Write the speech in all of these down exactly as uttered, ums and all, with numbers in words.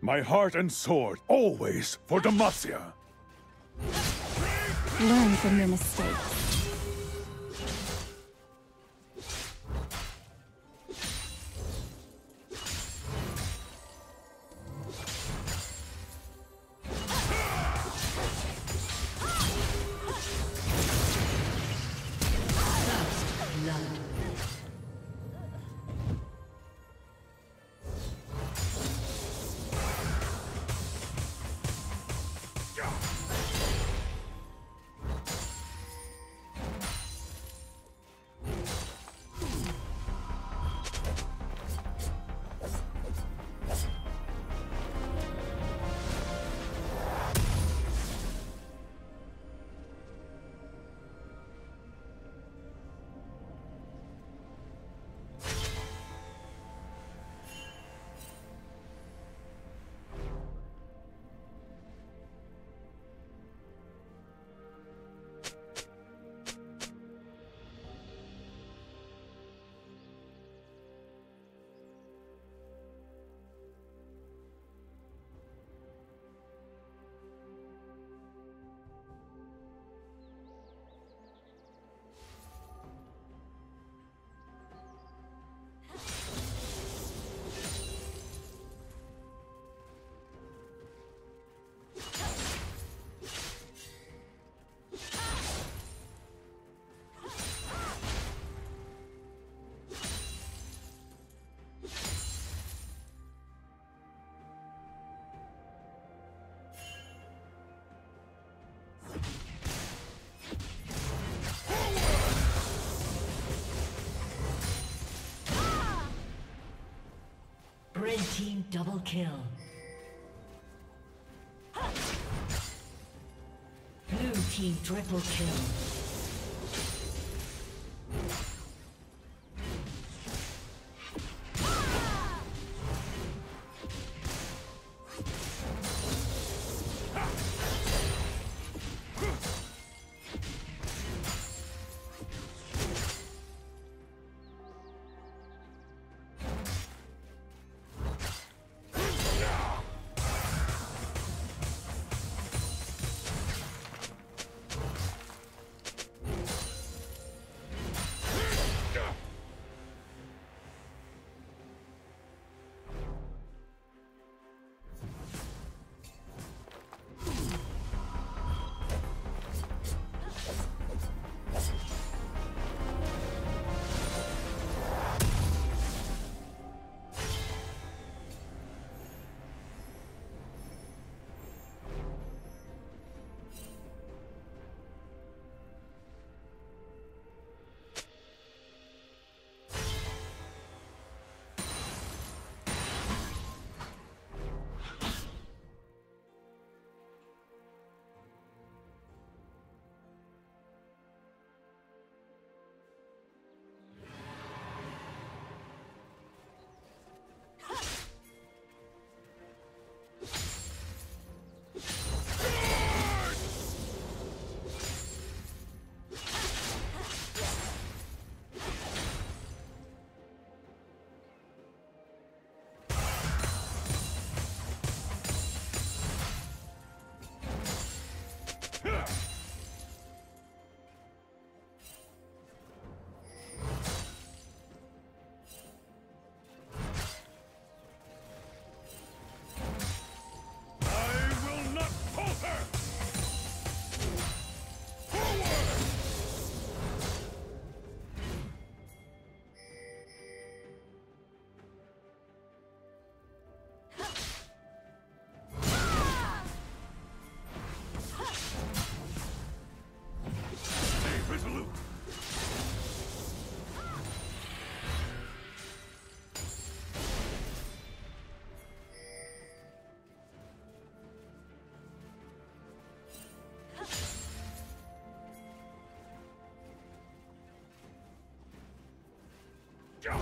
My heart and sword, always for Demacia! Learn from your mistakes. Red team double kill. Blue team triple kill. Go!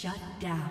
Shut down.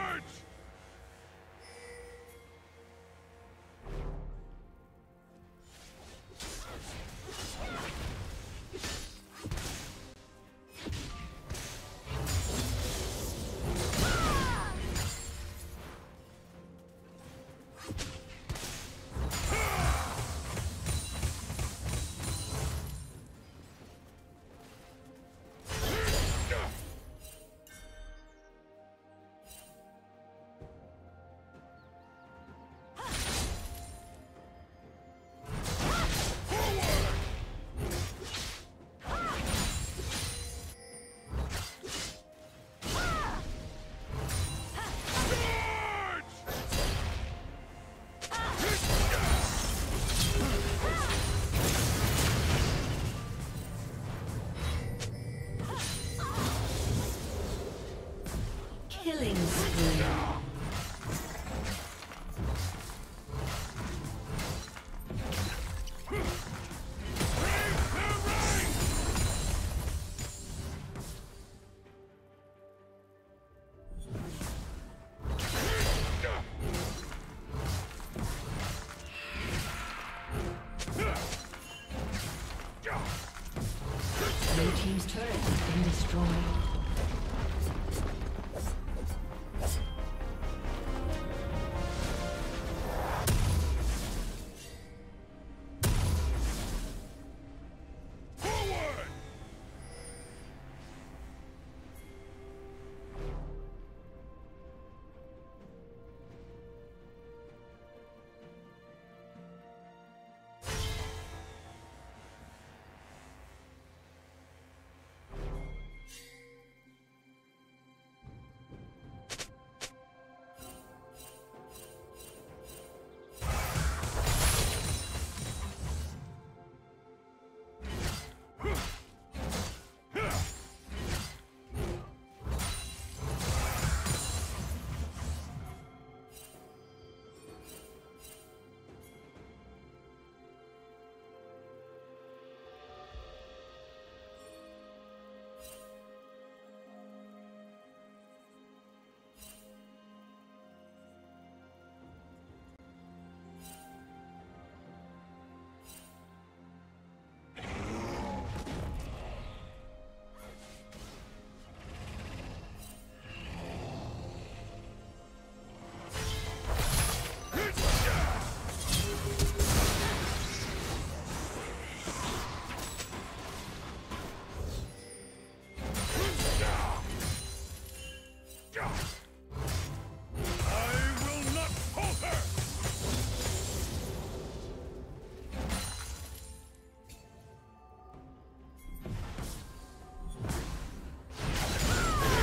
Blue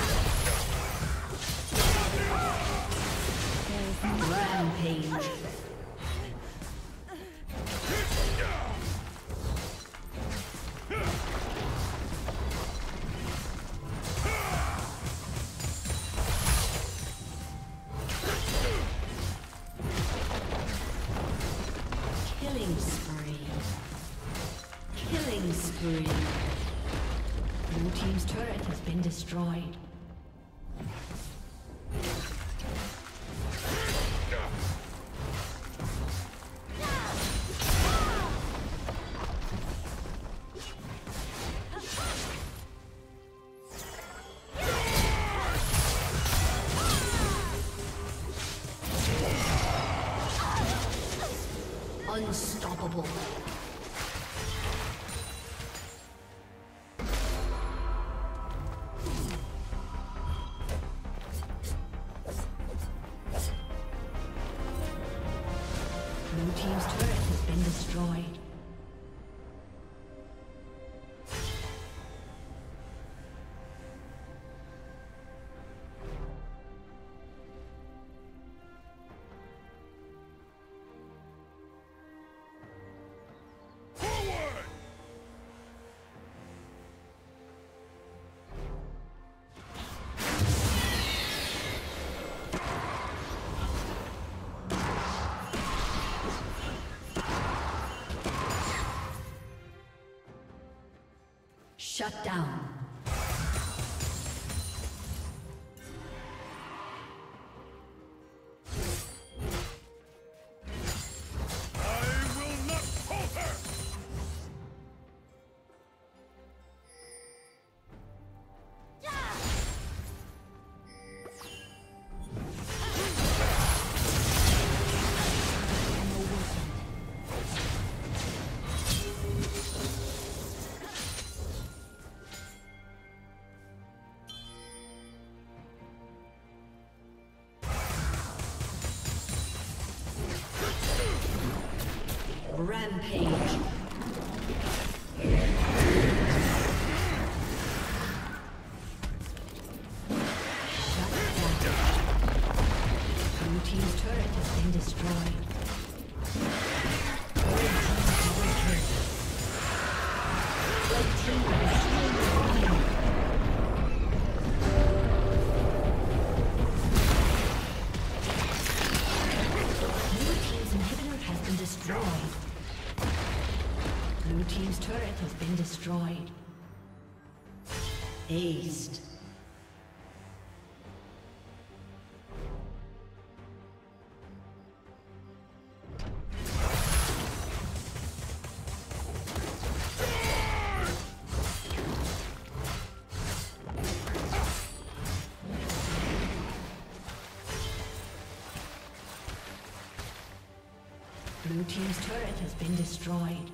team's turret has been destroyed. Unstoppable. Destroyed. Shut down. Rampage. Destroyed. Aced. Blue team's turret has been destroyed.